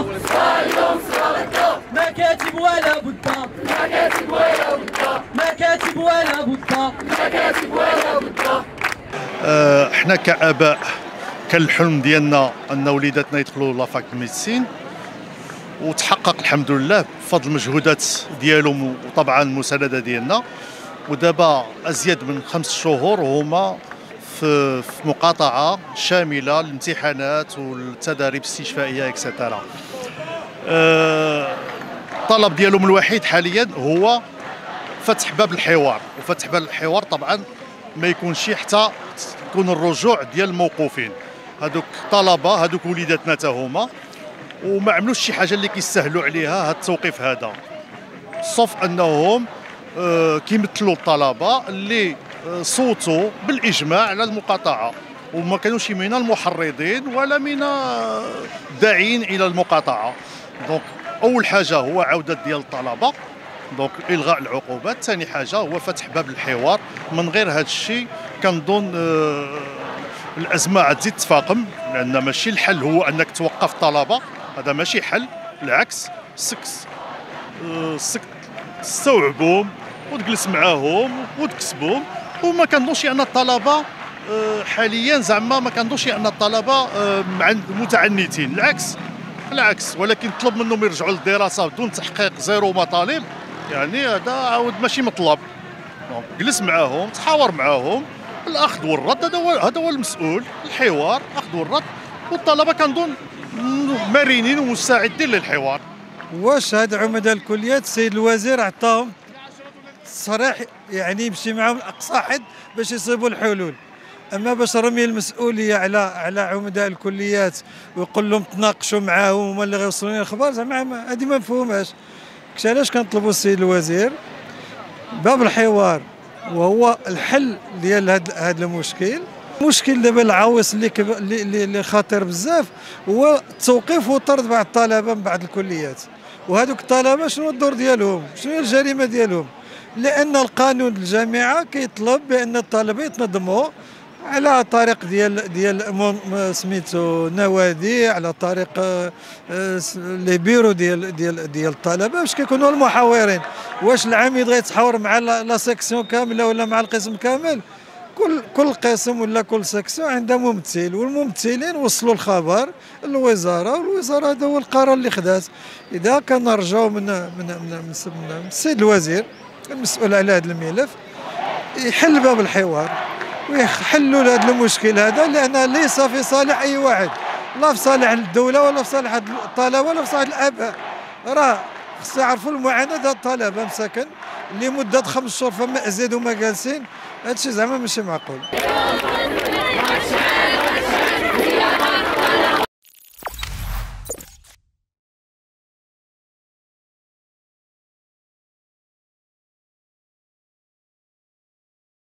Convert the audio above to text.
ما كاتب ولا بدا ما كاتب ولا بدا ما كاتب ولا بدا ما كاتب ولا بدا. احنا كآباء كان الحلم ديالنا ان وليداتنا يدخلوا لافاك الميديسين وتحقق الحمد لله بفضل المجهودات ديالهم وطبعا المسانده ديالنا. ودابا ازيد من 5 شهور هما في مقاطعه شامله للامتحانات والتدريب الاستشفائيه اكسترا. الطلب ديالهم الوحيد حاليا هو فتح باب الحوار، وفتح باب الحوار طبعا ما يكونش حتى يكون الرجوع ديال الموقوفين. هذوك الطلبه هذوك وليداتنا حتى هما وما عملوش شي حاجه اللي كيستاهلوا عليها هذا التوقيف هذا، صف انهم كيمثلوا الطلبه اللي صوتوا بالاجماع على المقاطعه وما كانوش من المحرضين ولا من الداعين الى المقاطعه. دونك اول حاجه هو عوده ديال الطلبه، دونك الغاء العقوبات. ثاني حاجه هو فتح باب الحوار. من غير هذا الشيء كنظن الازمه غتزيد تفاقم، لان ماشي الحل هو انك توقف الطلبه، هذا ماشي حل. بالعكس تستوعبهم وتجلس معاهم وتكسبهم. وما كنظنش ان الطلبه حاليا زعما ما كنظنش ان الطلبه متعنتين، العكس بالعكس. ولكن طلب منهم يرجعوا للدراسه بدون تحقيق 0 مطالب، يعني هذا عاود ماشي مطلب. جلس معاهم تحاور معاهم، الاخذ والرد هذا هو المسؤول، الحوار اخذ والرد. والطلبه كنظن مرنين ومستعدين للحوار. واش هاد عمداء الكليات السيد الوزير عطاهم صريح يعني يمشي معاهم لاقصى حد باش يصيبوا الحلول، اما باش رمي المسؤوليه على عمداء الكليات ويقول لهم تناقشوا معاهم هما اللي غيوصلوني الاخبار، زعما هذه ما مفهومهاش. علاش كنطلبوا السيد الوزير باب الحوار وهو الحل ديال هذا المشكل. المشكل دابا العويص اللي خطير بزاف هو التوقيف والطرد بعض الطلبه من بعض الكليات. وهذوك الطلبه شنو الدور ديالهم؟ شنو هي الجريمه ديالهم؟ لان القانون الجامعه كيطلب بان الطلبه يتنظموا على طريق ديال سميتو نوادي، على طريق لي بيرو ديال الطلبه باش كيكونوا المحاورين. واش العميد غيتحاور مع لا سيكسيون كامله ولا مع القسم كامل؟ كل قسم ولا كل سيكسيون عندها ممثل، والممثلين وصلوا الخبر للوزاره، والوزاره هذا هو القرار اللي خدات. اذا كنرجعوا من السيد الوزير المسؤول على هذا الملف يحل باب الحوار ويحلوا هذا المشكل هذا، لان ليس في صالح اي واحد، لا في صالح الدوله ولا في صالح الطلبه ولا في صالح الاباء. راه خص يعرفوا المعاناه ديال الطلبه مساكن لمده 5 شهور فما ازيدوا ما جالسين. هادشي زعما ماشي معقول.